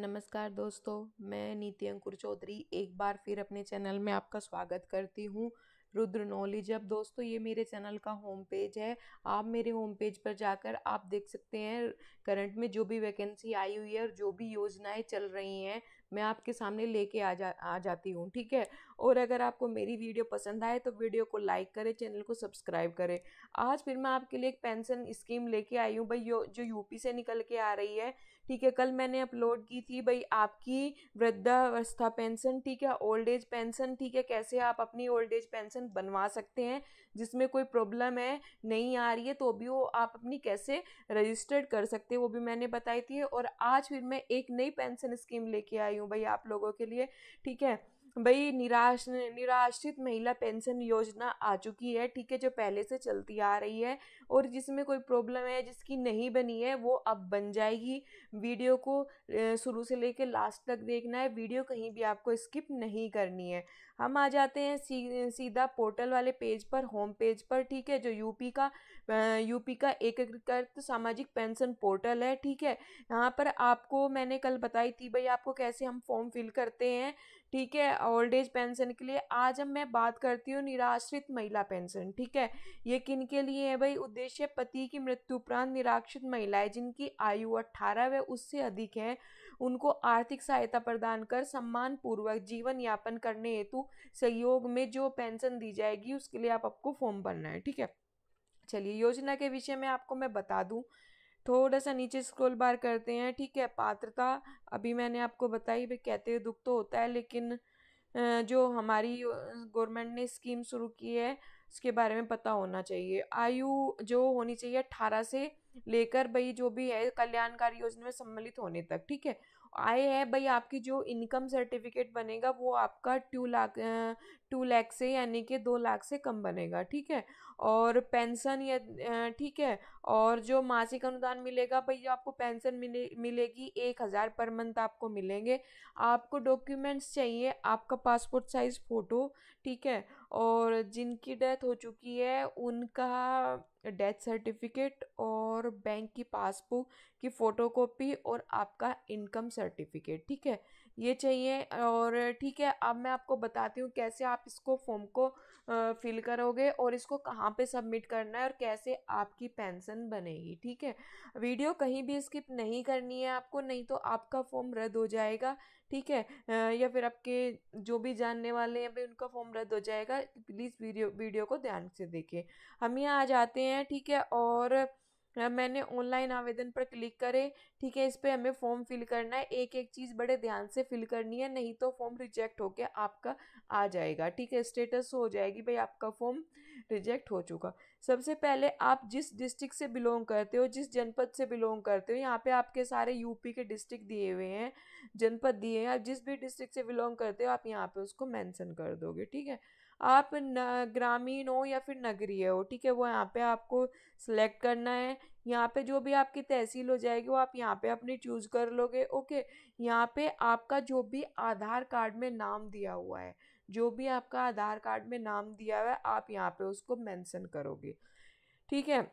नमस्कार दोस्तों, मैं नित्या अंकुर चौधरी एक बार फिर अपने चैनल में आपका स्वागत करती हूँ। रुद्र नॉलेज हब दोस्तों, ये मेरे चैनल का होम पेज है। आप मेरे होम पेज पर जाकर आप देख सकते हैं करंट में जो भी वैकेंसी आई हुई है और जो भी योजनाएं चल रही हैं मैं आपके सामने लेके आ जाती हूँ, ठीक है। और अगर आपको मेरी वीडियो पसंद आए तो वीडियो को लाइक करें, चैनल को सब्सक्राइब करें। आज फिर मैं आपके लिए एक पेंशन स्कीम लेके आई हूँ भाई, जो यूपी से निकल के आ रही है, ठीक है। कल मैंने अपलोड की थी भाई आपकी वृद्धावस्था पेंशन, ठीक है, ओल्ड एज पेंशन, ठीक है, कैसे आप अपनी ओल्ड एज पेंशन बनवा सकते हैं, जिसमें कोई प्रॉब्लम है नहीं आ रही है तो भी वो आप अपनी कैसे रजिस्टर्ड कर सकते हैं, वो भी मैंने बताई थी। और आज फिर मैं एक नई पेंशन स्कीम लेके आई हूँ भाई आप लोगों के लिए, ठीक है भाई। निराश्रित महिला पेंशन योजना आ चुकी है, ठीक है, जो पहले से चलती आ रही है और जिसमें कोई प्रॉब्लम है जिसकी नहीं बनी है वो अब बन जाएगी। वीडियो को शुरू से लेकर लास्ट तक देखना है, वीडियो कहीं भी आपको स्किप नहीं करनी है। हम आ जाते हैं सीधा पोर्टल वाले पेज पर, होम पेज पर, ठीक है, जो यूपी का एकीकृत सामाजिक पेंशन पोर्टल है, ठीक है। यहाँ पर आपको मैंने कल बताई थी भाई आपको कैसे हम फॉर्म फिल करते हैं, ठीक है, ओल्ड एज पेंशन के लिए। आज हम मैं बात करती हूँ निराश्रित महिला पेंशन, ठीक है। ये किन के लिए है भाई, उद्देश्य पति की मृत्यु उपरांत निराश्रित महिलाएं जिनकी आयु 18 व उससे अधिक है उनको आर्थिक सहायता प्रदान कर सम्मान पूर्वक जीवन यापन करने हेतु सहयोग में जो पेंशन दी जाएगी उसके लिए आपको फॉर्म भरना है, ठीक है। चलिए योजना के विषय में आपको मैं बता दूँ, थोड़ा सा नीचे स्क्रॉल बार करते हैं, ठीक है। पात्रता अभी मैंने आपको बताई भाई, कहते हुए दुख तो होता है लेकिन जो हमारी गवर्नमेंट ने स्कीम शुरू की है उसके बारे में पता होना चाहिए। आयु जो होनी चाहिए 18 से लेकर भाई जो भी है कल्याणकारी योजना में सम्मिलित होने तक, ठीक है। आय है भाई आपकी, जो इनकम सर्टिफिकेट बनेगा वो आपका 2 लाख से यानी कि 2 लाख से कम बनेगा, ठीक है। और पेंशन या ठीक है, और जो मासिक अनुदान मिलेगा भाई आपको पेंशन मिलेगी 1000 पर मंथ आपको मिलेंगे। आपको डॉक्यूमेंट्स चाहिए, आपका पासपोर्ट साइज फ़ोटो, ठीक है, और जिनकी डेथ हो चुकी है उनका डेथ सर्टिफिकेट और बैंक की पासबुक की फ़ोटोकॉपी और आपका इनकम सर्टिफिकेट, ठीक है, ये चाहिए। और ठीक है अब मैं आपको बताती हूँ कैसे आप इसको फॉर्म को फिल करोगे और इसको कहाँ पे सबमिट करना है और कैसे आपकी पेंशन बनेगी, ठीक है। वीडियो कहीं भी स्किप नहीं करनी है आपको, नहीं तो आपका फॉर्म रद्द हो जाएगा, ठीक है, या फिर आपके जो भी जानने वाले हैं भाई उनका फॉर्म रद्द हो जाएगा। प्लीज़ वीडियो को ध्यान से देखें। हम यहाँ आ जाते हैं, ठीक है, और मैंने ऑनलाइन आवेदन पर क्लिक करें, ठीक है। इस पे हमें फॉर्म फिल करना है, एक एक चीज़ बड़े ध्यान से फिल करनी है, नहीं तो फॉर्म रिजेक्ट होके आपका आ जाएगा, ठीक है, स्टेटस हो जाएगी भाई आपका फॉर्म रिजेक्ट हो चुका। सबसे पहले आप जिस डिस्ट्रिक्ट से बिलोंग करते हो, जिस जनपद से बिलोंग करते हो, यहाँ पे आपके सारे यूपी के डिस्ट्रिक्ट दिए हुए हैं, जनपद दिए हैं, आप जिस भी डिस्ट्रिक्ट से बिलोंग करते हो आप यहाँ पर उसको मैंसन कर दोगे, ठीक है। आप ग्रामीण हो या फिर नगरीय हो, ठीक है, वो यहाँ पे आपको सिलेक्ट करना है। यहाँ पे जो भी आपकी तहसील हो जाएगी वो आप यहाँ पे अपनी चूज कर लोगे, ओके। यहाँ पे आपका जो भी आधार कार्ड में नाम दिया हुआ है, जो भी आपका आधार कार्ड में नाम दिया हुआ है आप यहाँ पे उसको मेंशन करोगे, ठीक है।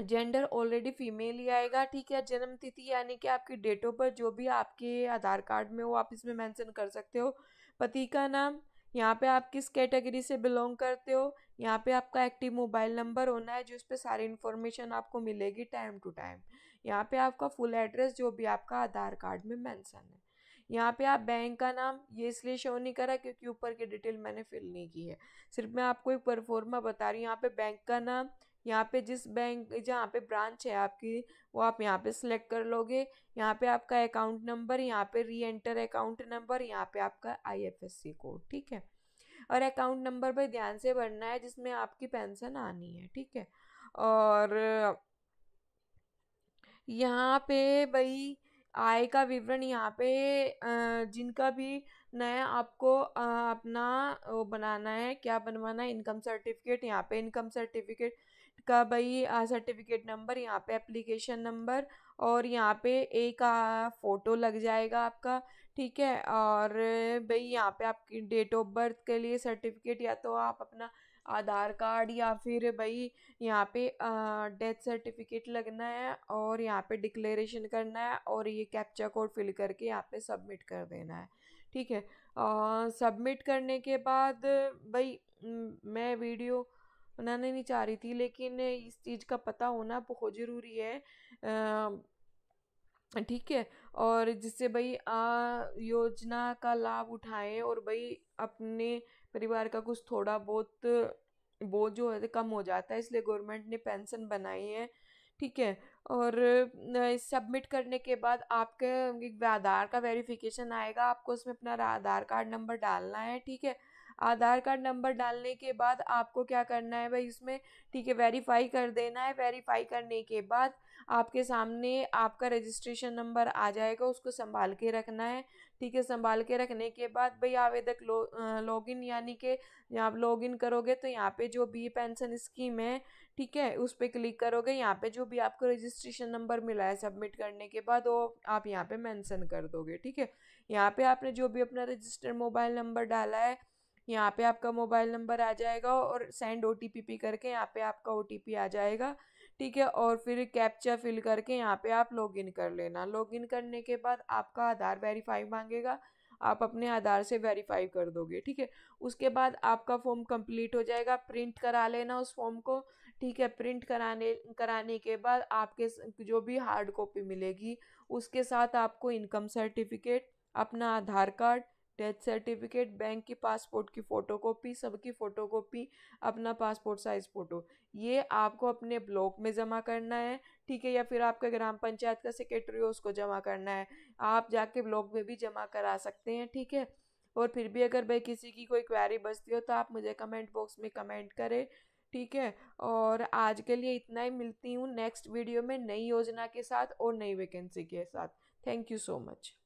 जेंडर ऑलरेडी फीमेल ही आएगा, ठीक है। जन्म तिथि यानी कि आपकी डेट ऑफ बर्थ जो भी आपके आधार कार्ड में हो आप इसमें मेंशन कर सकते हो। पति का नाम, यहाँ पे आप किस कैटेगरी से बिलोंग करते हो, यहाँ पे आपका एक्टिव मोबाइल नंबर होना है जिस पे सारी इन्फॉर्मेशन आपको मिलेगी टाइम टू टाइम। यहाँ पे आपका फुल एड्रेस जो भी आपका आधार कार्ड में मेंशन है। यहाँ पे आप बैंक का नाम, ये इसलिए शो नहीं करा क्योंकि ऊपर की डिटेल मैंने फिल नहीं की है, सिर्फ मैं आपको एक परफॉर्मा बता रही हूँ। यहाँ पे बैंक का नाम, यहाँ पे जिस बैंक जहाँ पे ब्रांच है आपकी वो आप यहाँ पे सिलेक्ट कर लोगे। यहाँ पे आपका अकाउंट नंबर, यहाँ पे री एंटर अकाउंट नंबर, यहाँ पे आपका IFSC कोड, ठीक है। और अकाउंट नंबर पे ध्यान से भरना है जिसमें आपकी पेंशन आनी है, ठीक है। और यहाँ पे भाई आय का विवरण, यहाँ पे जिनका भी नया आपको अपना बनाना है, क्या बनवाना है, इनकम सर्टिफिकेट, यहाँ पे इनकम सर्टिफिकेट का भाई सर्टिफिकेट नंबर, यहाँ पे एप्लीकेशन नंबर और यहाँ पे एक फ़ोटो लग जाएगा आपका, ठीक है। और भाई यहाँ पे आपकी डेट ऑफ बर्थ के लिए सर्टिफिकेट या तो आप अपना आधार कार्ड या फिर भाई यहाँ पे डेथ सर्टिफिकेट लगना है और यहाँ पे डिक्लेरेशन करना है और ये कैप्चा कोड फिल करके यहाँ पे सबमिट कर देना है। ठीक है, सबमिट करने के बाद भाई मैं वीडियो बनाने नहीं चाह रही थी लेकिन इस चीज़ का पता होना बहुत ज़रूरी है। ठीक है, और जिससे भाई योजना का लाभ उठाएं और भाई अपने परिवार का कुछ थोड़ा बहुत बोझ जो है कम हो जाता है, इसलिए गवर्नमेंट ने पेंशन बनाई है। ठीक है, और सबमिट करने के बाद आपके आधार का वेरिफिकेशन आएगा, आपको उसमें अपना आधार कार्ड नंबर डालना है। ठीक है, आधार कार्ड नंबर डालने के बाद आपको क्या करना है भाई इसमें, ठीक है, वेरीफाई कर देना है। वेरीफाई करने के बाद आपके सामने आपका रजिस्ट्रेशन नंबर आ जाएगा, उसको संभाल के रखना है। ठीक है, संभाल के रखने के बाद भाई आवेदक लॉगिन यानी कि आप लॉगिन करोगे तो यहाँ पे जो भी पेंशन स्कीम है, ठीक है, उस पर क्लिक करोगे। यहाँ पे जो भी आपको रजिस्ट्रेशन नंबर मिला है सबमिट करने के बाद वो आप यहाँ पे मेंशन कर दोगे। ठीक है, यहाँ पे आपने जो भी अपना रजिस्टर्ड मोबाइल नंबर डाला है यहाँ पे आपका मोबाइल नंबर आ जाएगा और सेंड OTP करके यहाँ पे आपका OTP आ जाएगा। ठीक है, और फिर कैप्चा फिल करके यहाँ पे आप लॉगिन कर लेना। लॉगिन करने के बाद आपका आधार वेरीफाई मांगेगा, आप अपने आधार से वेरीफाई कर दोगे। ठीक है, उसके बाद आपका फॉर्म कंप्लीट हो जाएगा, प्रिंट करा लेना उस फॉर्म को। ठीक है, प्रिंट कराने के बाद आपके जो भी हार्ड कॉपी मिलेगी उसके साथ आपको इनकम सर्टिफिकेट, अपना Aadhaar card, death certificate, bank की पासपोर्ट की फ़ोटोकॉपी, सबकी फ़ोटोकॉपी, अपना पासपोर्ट साइज़ फ़ोटो, ये आपको अपने ब्लॉक में जमा करना है। ठीक है, या फिर आपका ग्राम पंचायत का सेक्रेटरी हो उसको जमा करना है, आप जाके ब्लॉक में भी जमा करा सकते हैं। ठीक है, और फिर भी अगर भाई किसी की कोई क्वेरी बचती हो तो आप मुझे कमेंट बॉक्स में कमेंट करें। ठीक है, और आज के लिए इतना ही, मिलती हूँ नेक्स्ट वीडियो में नई योजना के साथ और नई वैकेंसी के साथ। Thank you so much.